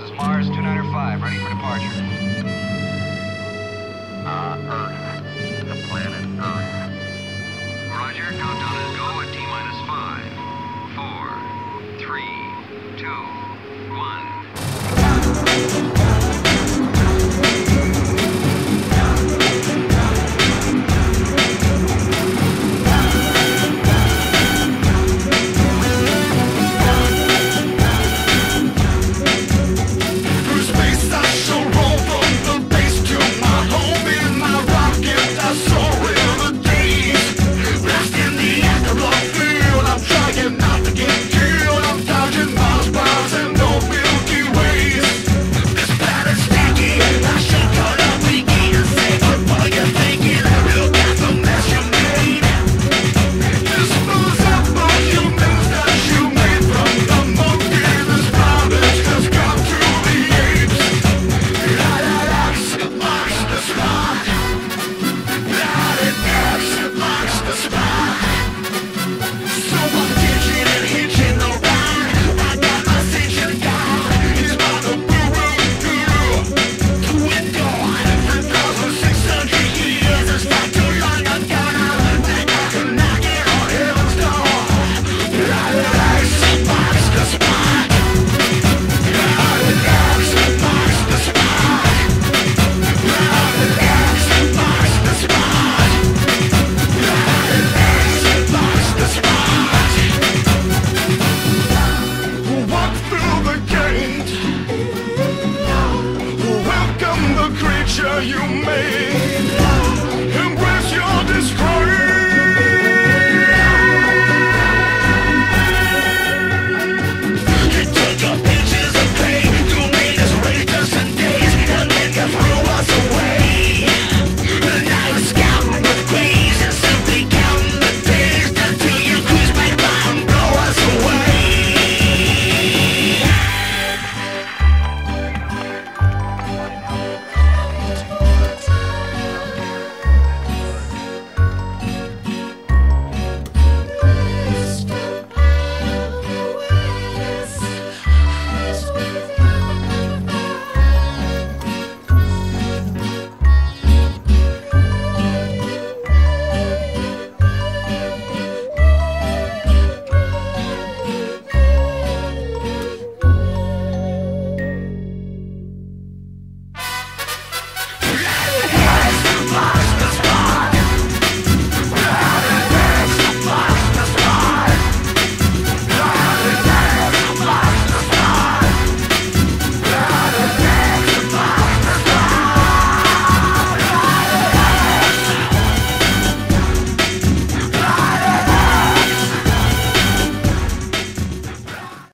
this is Mars 295, ready for departure. Earth. The planet Earth.